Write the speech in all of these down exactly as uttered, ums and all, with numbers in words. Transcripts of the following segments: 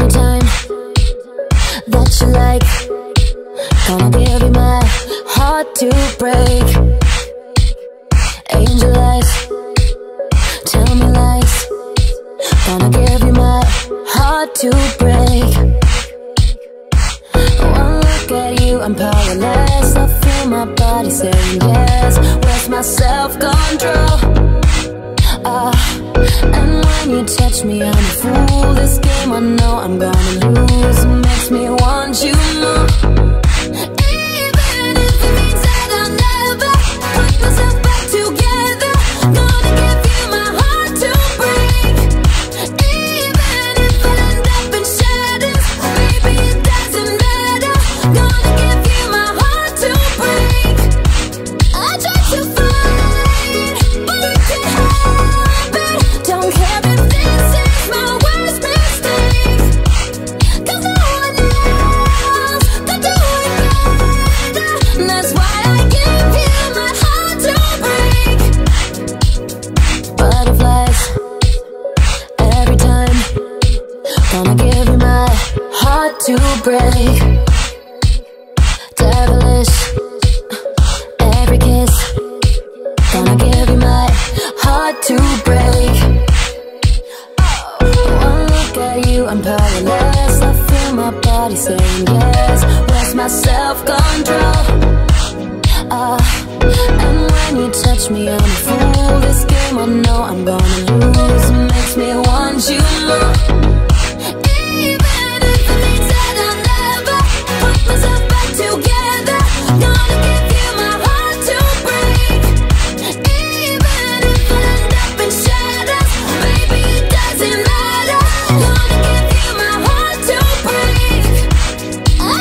in time that you like. Gonna give my heart to break. Angel eyes, tell me lies. Gonna give you my heart to break. One look at you, I'm powerless. I feel my body saying yes. Where's my self-control? Uh, and when you touch me, I'm a fool. This game I know I'm gonna lose. It makes me want you more. Even if it means that I'll never put myself back together, gonna give you my heart to break. Even if I end up in shadows, baby, it doesn't matter. Gonna give you my heart to break. I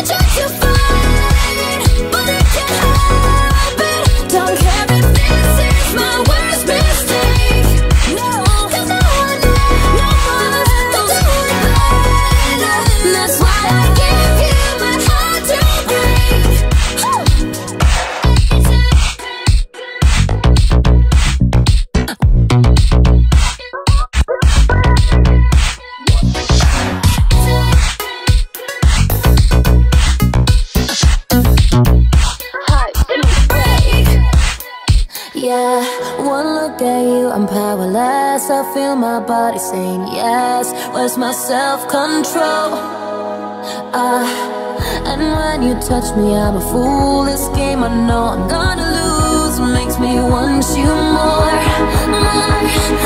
tried to fight, but it didn't happen. Don't care if this is my worst mistake, 'cause no one else could do it better. And that's why I give you my heart to break. Butterflies every time. Gonna give you my heart to break. Devilish every kiss. Gonna give you my heart to break. I'm powerless, I feel my body saying yes. Where's my self-control? Uh, and when you touch me, I'm a fool. This game I know I'm gonna lose. It makes me want you more. Even if it means that I'll never put myself back together, gonna give you my heart to break. Even if I end up in shadows, baby, it doesn't matter. Gonna give I feel my body saying yes. Where's my self-control? Uh, and when you touch me, I'm a fool. This game I know I'm gonna lose. Makes me want you more, more.